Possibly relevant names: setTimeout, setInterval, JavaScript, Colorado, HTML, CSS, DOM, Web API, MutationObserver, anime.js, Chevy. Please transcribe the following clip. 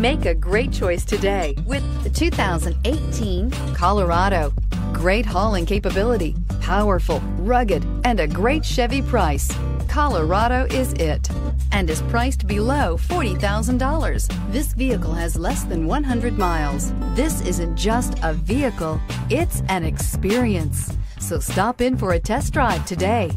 Make a great choice today with the 2018 Colorado. Great hauling capability, powerful, rugged, and a great Chevy price. Colorado is it, and is priced below $40,000. This vehicle has less than 100 miles. This isn't just a vehicle, it's an experience. So stop in for a test drive today.